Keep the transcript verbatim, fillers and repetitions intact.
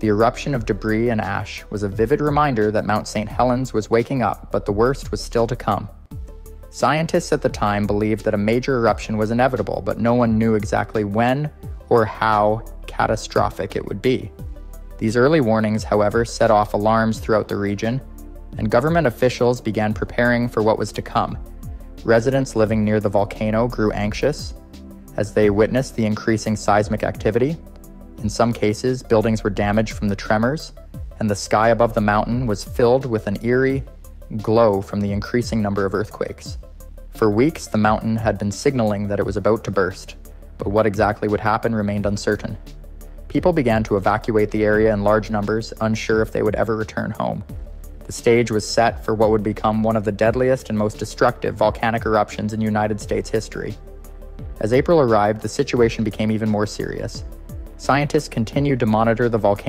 The eruption of debris and ash was a vivid reminder that Mount Saint Helens was waking up, but the worst was still to come. Scientists at the time believed that a major eruption was inevitable, but no one knew exactly when or how catastrophic it would be. These early warnings, however, set off alarms throughout the region, and government officials began preparing for what was to come. Residents living near the volcano grew anxious as they witnessed the increasing seismic activity. In some cases, buildings were damaged from the tremors, and the sky above the mountain was filled with an eerie glow from the increasing number of earthquakes. For weeks, the mountain had been signaling that it was about to burst, but what exactly would happen remained uncertain. People began to evacuate the area in large numbers, unsure if they would ever return home. The stage was set for what would become one of the deadliest and most destructive volcanic eruptions in United States history. As April arrived, the situation became even more serious. Scientists continued to monitor the volcano.